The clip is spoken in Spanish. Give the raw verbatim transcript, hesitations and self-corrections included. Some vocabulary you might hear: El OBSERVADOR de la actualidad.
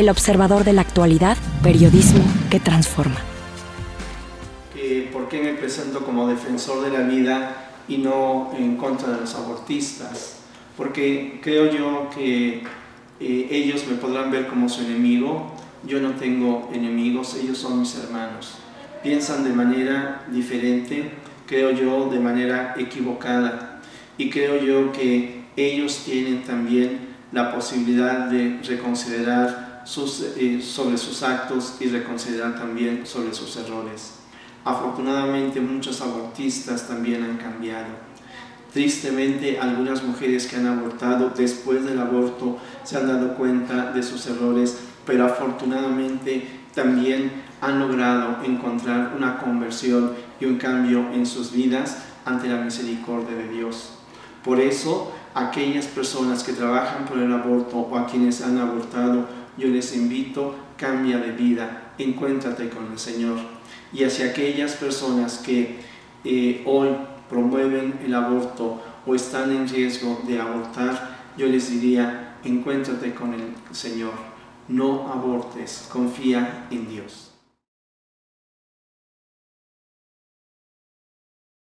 El Observador de la actualidad, periodismo que transforma. Eh, ¿Por qué me presento como defensor de la vida y no en contra de los abortistas? Porque creo yo que eh, ellos me podrán ver como su enemigo. Yo no tengo enemigos, ellos son mis hermanos. Piensan de manera diferente, creo yo, de manera equivocada. Y creo yo que ellos tienen también la posibilidad de reconsiderar sus, eh, sobre sus actos y reconsiderar también sobre sus errores. Afortunadamente muchos abortistas también han cambiado. Tristemente algunas mujeres que han abortado después del aborto se han dado cuenta de sus errores, pero afortunadamente también han logrado encontrar una conversión y un cambio en sus vidas ante la misericordia de Dios. Por eso, aquellas personas que trabajan por el aborto o a quienes han abortado, yo les invito, cambia de vida, encuéntrate con el Señor. Y hacia aquellas personas que eh, hoy promueven el aborto o están en riesgo de abortar, yo les diría, encuéntrate con el Señor, no abortes, confía en Dios.